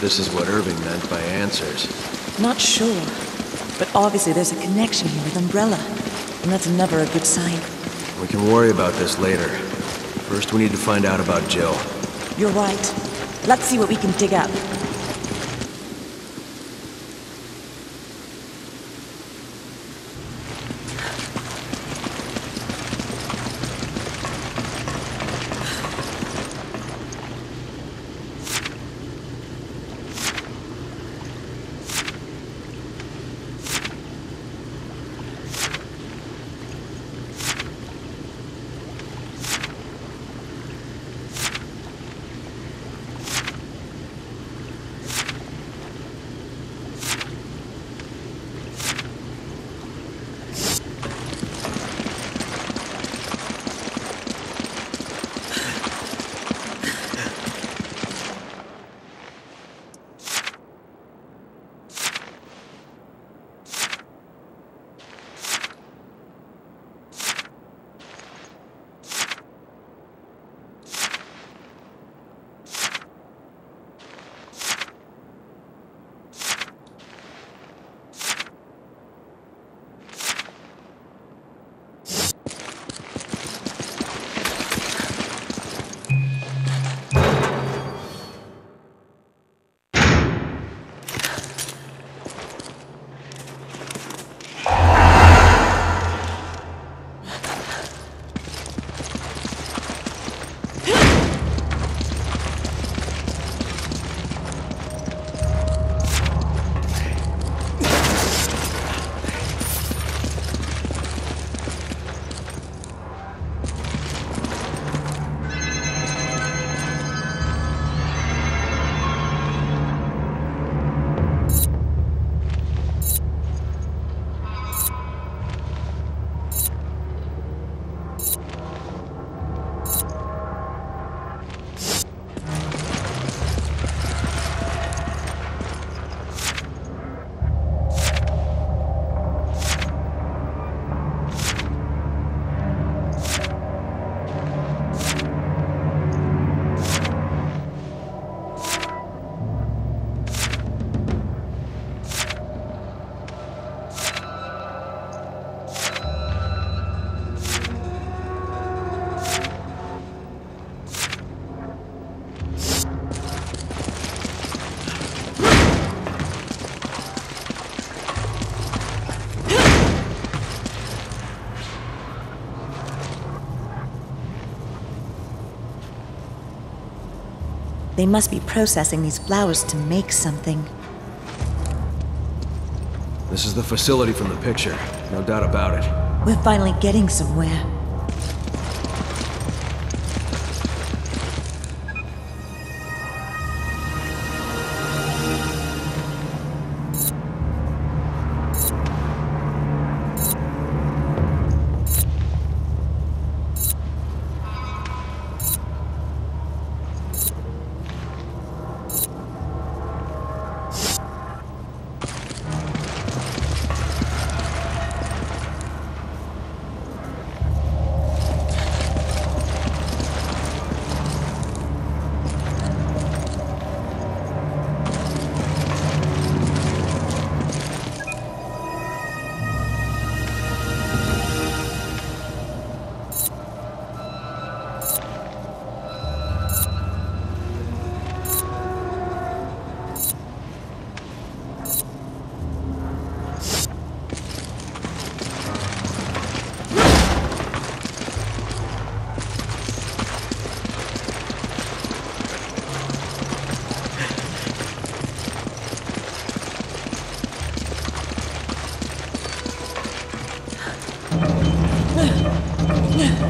This is what Irving meant by answers. Not sure, but obviously there's a connection here with Umbrella, and that's never a good sign. We can worry about this later. First, we need to find out about Jill. You're right. Let's see what we can dig up. They must be processing these flowers to make something. This is the facility from the picture, no doubt about it. We're finally getting somewhere.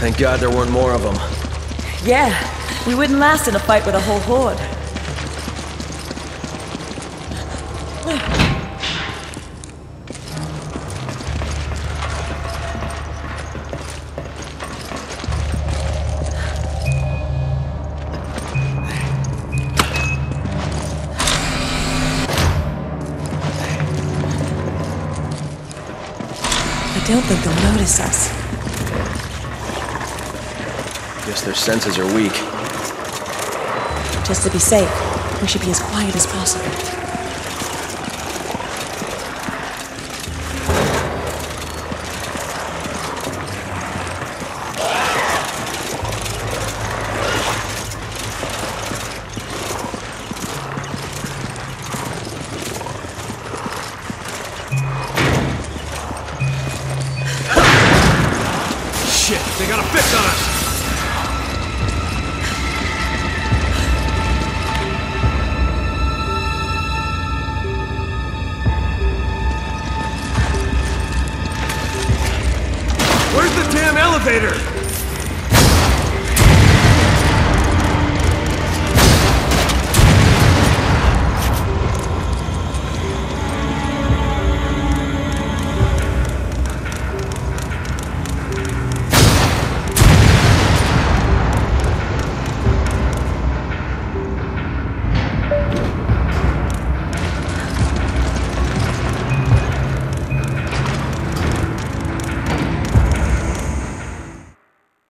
Thank God there weren't more of them. Yeah, we wouldn't last in a fight with a whole horde. I don't think they'll notice us. Guess their senses are weak. Just to be safe, we should be as quiet as possible. Shit, they got a fix on us! Later.